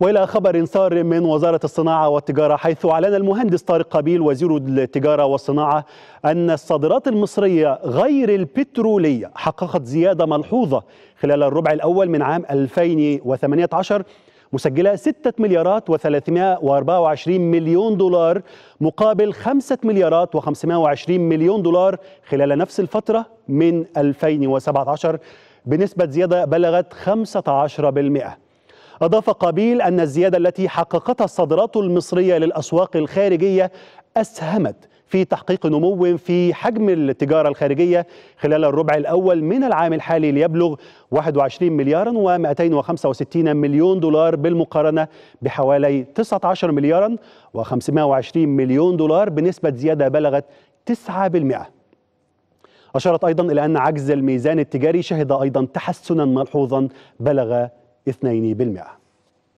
وإلى خبر سار من وزارة الصناعة والتجارة، حيث أعلن المهندس طارق قابيل وزير التجارة والصناعة أن الصادرات المصرية غير البترولية حققت زيادة ملحوظة خلال الربع الأول من عام 2018، مسجلة 6 مليارات و324 مليون دولار مقابل 5 مليارات و520 مليون دولار خلال نفس الفترة من 2017 بنسبة زيادة بلغت 15%. أضاف قابيل أن الزيادة التي حققتها الصادرات المصرية للأسواق الخارجية أسهمت في تحقيق نمو في حجم التجارة الخارجية خلال الربع الأول من العام الحالي ليبلغ 21 مليار و265 مليون دولار بالمقارنة بحوالي 19 مليار و520 مليون دولار بنسبة زيادة بلغت 9%. أشارت أيضا إلى أن عجز الميزان التجاري شهد أيضا تحسنا ملحوظا بلغ 2%.